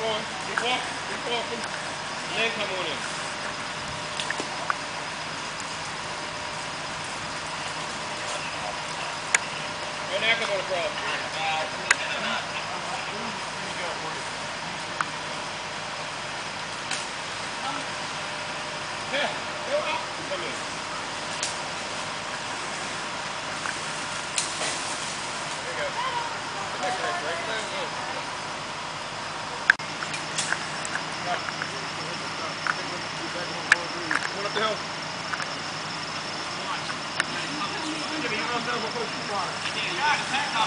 going, keep walking, and then come on in. Right now, come on across. Yeah, go out. Come in. There you go. Look at that break. Let it go. Come on up the hill. Watch. Give me a thumbs up before you fly.